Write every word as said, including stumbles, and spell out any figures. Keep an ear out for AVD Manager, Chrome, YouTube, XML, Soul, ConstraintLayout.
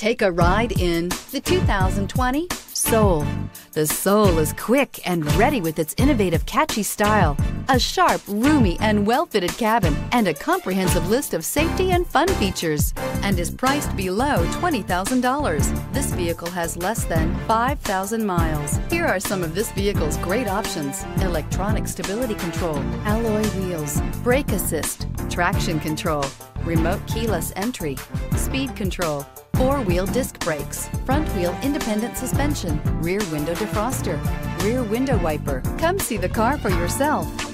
Take a ride in the two thousand twenty Soul. The Soul is quick and ready with its innovative, catchy style, a sharp, roomy, and well-fitted cabin, and a comprehensive list of safety and fun features, and is priced below twenty thousand dollars. This vehicle has less than five thousand miles. Here are some of this vehicle's great options: electronic stability control, alloy wheels, brake assist, traction control, remote keyless entry, speed control, four-wheel disc brakes, front-wheel independent suspension, rear window defroster, rear window wiper. Come see the car for yourself.